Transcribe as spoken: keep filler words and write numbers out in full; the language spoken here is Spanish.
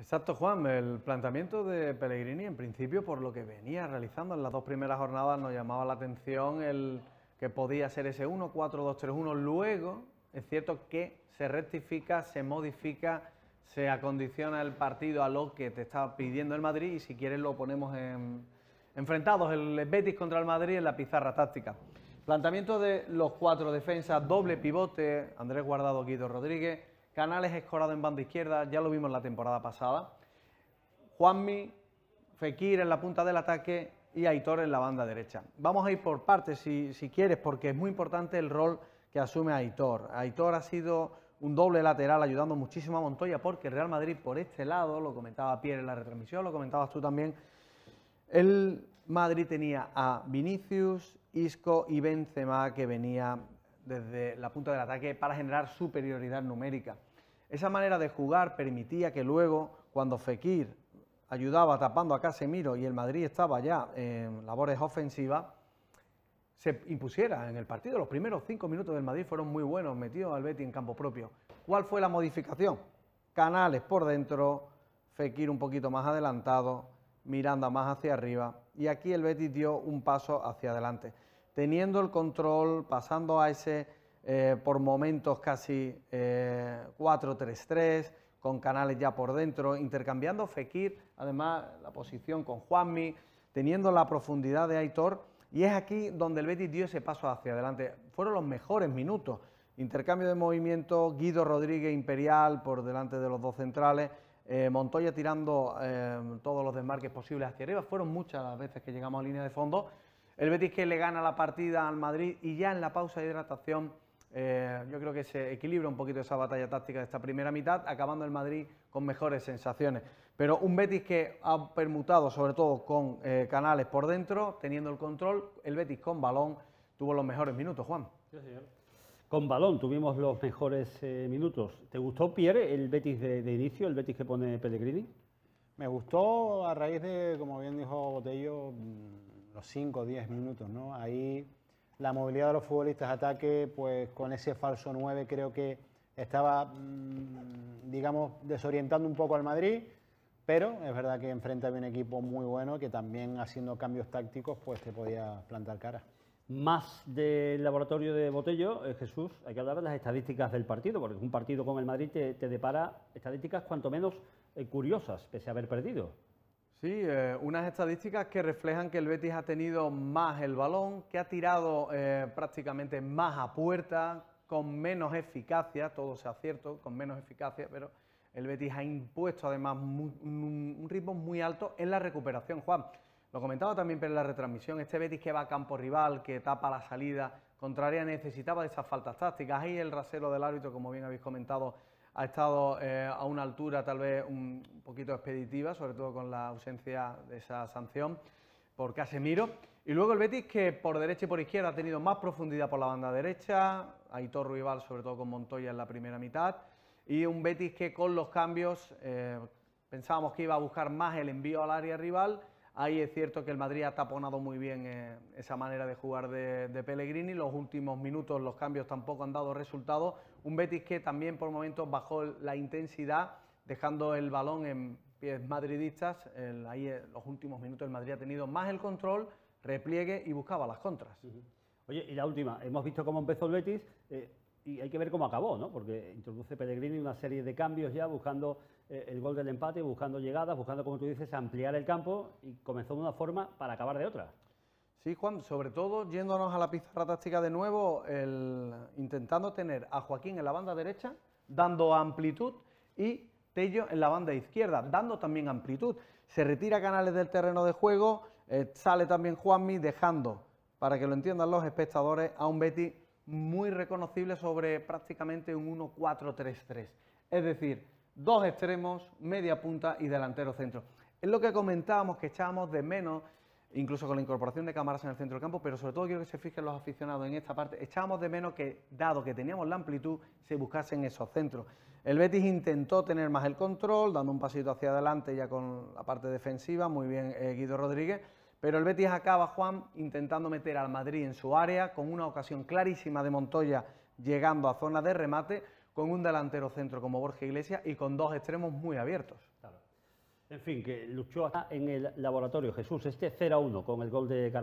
Exacto, Juan. El planteamiento de Pellegrini, en principio, por lo que venía realizando en las dos primeras jornadas, nos llamaba la atención el que podía ser ese uno cuatro dos tres uno. Luego, es cierto que se rectifica, se modifica, se acondiciona el partido a lo que te está pidiendo el Madrid, y si quieres lo ponemos en, enfrentados, el Betis contra el Madrid, en la pizarra táctica. Planteamiento de los cuatro defensas, doble pivote, Andrés Guardado, Guido Rodríguez, Canales escorado en banda izquierda, ya lo vimos la temporada pasada, Juanmi, Fekir en la punta del ataque y Aitor en la banda derecha. Vamos a ir por partes, si, si quieres, porque es muy importante el rol que asume Aitor. Aitor ha sido un doble lateral ayudando muchísimo a Montoya, porque el Real Madrid por este lado, lo comentaba Pierre en la retransmisión, lo comentabas tú también, el Madrid tenía a Vinicius, Isco y Benzema, que venía desde la punta del ataque para generar superioridad numérica. Esa manera de jugar permitía que luego, cuando Fekir ayudaba tapando a Casemiro y el Madrid estaba ya en labores ofensivas, se impusiera en el partido. Los primeros cinco minutos del Madrid fueron muy buenos, metió al Betis en campo propio. ¿Cuál fue la modificación? Canales por dentro, Fekir un poquito más adelantado, Miranda más hacia arriba, y aquí el Betis dio un paso hacia adelante, teniendo el control, pasando a ese, eh, por momentos, casi eh, cuatro tres tres, con Canales ya por dentro, intercambiando Fekir, además, la posición con Juanmi, teniendo la profundidad de Aitor, y es aquí donde el Betis dio ese paso hacia adelante. Fueron los mejores minutos, intercambio de movimiento, Guido Rodríguez imperial por delante de los dos centrales, Eh, Montoya tirando eh, todos los desmarques posibles hacia arriba. Fueron muchas las veces que llegamos a línea de fondo. El Betis que le gana la partida al Madrid, y ya en la pausa de hidratación eh, yo creo que se equilibra un poquito esa batalla táctica de esta primera mitad, acabando el Madrid con mejores sensaciones. Pero un Betis que ha permutado sobre todo con eh, Canales por dentro, teniendo el control. El Betis con balón tuvo los mejores minutos, Juan. Sí, señor. Con balón tuvimos los mejores eh, minutos. ¿Te gustó, Pierre, el Betis de, de inicio, el Betis que pone Pellegrini? Me gustó a raíz de, como bien dijo Botello, los cinco o diez minutos, ¿no? Ahí la movilidad de los futbolistas, ataque, pues con ese falso nueve creo que estaba, digamos, desorientando un poco al Madrid, pero es verdad que enfrente había un equipo muy bueno que también haciendo cambios tácticos pues te podía plantar cara. Más del laboratorio de Botello, eh, Jesús, hay que hablar de las estadísticas del partido, porque un partido con el Madrid te, te depara estadísticas cuanto menos eh, curiosas, pese a haber perdido. Sí, eh, unas estadísticas que reflejan que el Betis ha tenido más el balón, que ha tirado eh, prácticamente más a puerta, con menos eficacia, todo sea cierto, con menos eficacia, pero el Betis ha impuesto además muy, un, un ritmo muy alto en la recuperación, Juan. Lo comentaba también en la retransmisión, este Betis que va a campo rival, que tapa la salida contraria, necesitaba de esas faltas tácticas. Ahí el rasero del árbitro, como bien habéis comentado, ha estado eh, a una altura tal vez un poquito expeditiva, sobre todo con la ausencia de esa sanción por Casemiro. Y luego el Betis que por derecha y por izquierda ha tenido más profundidad por la banda derecha, Aitor Ruibal sobre todo con Montoya en la primera mitad, y un Betis que con los cambios eh, pensábamos que iba a buscar más el envío al área rival. Ahí es cierto que el Madrid ha taponado muy bien eh, esa manera de jugar de, de Pellegrini. Los últimos minutos los cambios tampoco han dado resultados. Un Betis que también por momentos bajó la intensidad, dejando el balón en pies madridistas. El, ahí en los últimos minutos el Madrid ha tenido más el control, repliegue y buscaba las contras. Uh-huh. Oye, y la última, hemos visto cómo empezó el Betis eh, y hay que ver cómo acabó, ¿no? Porque introduce Pellegrini una serie de cambios ya buscando el gol del empate, buscando llegadas, buscando, como tú dices, ampliar el campo, y comenzó de una forma para acabar de otra. Sí, Juan, sobre todo yéndonos a la pizarra táctica de nuevo, el, intentando tener a Joaquín en la banda derecha, dando amplitud, y Tello en la banda izquierda, dando también amplitud. Se retira Canales del terreno de juego, eh, sale también Juanmi, dejando, para que lo entiendan los espectadores, a un Betis muy reconocible sobre prácticamente un uno cuatro tres tres. Es decir, dos extremos, media punta y delantero centro. Es lo que comentábamos que echábamos de menos, incluso con la incorporación de cámaras en el centro del campo, pero sobre todo quiero que se fijen los aficionados en esta parte, echábamos de menos que, dado que teníamos la amplitud, se buscasen esos centros. El Betis intentó tener más el control, dando un pasito hacia adelante ya con la parte defensiva, muy bien eh, Guido Rodríguez, pero el Betis acaba, Juan, intentando meter al Madrid en su área, con una ocasión clarísima de Montoya llegando a zona de remate, con un delantero centro como Borja Iglesias y con dos extremos muy abiertos. Claro. En fin, que luchó hasta en el laboratorio Jesús, este cero a uno con el gol de Carvalho.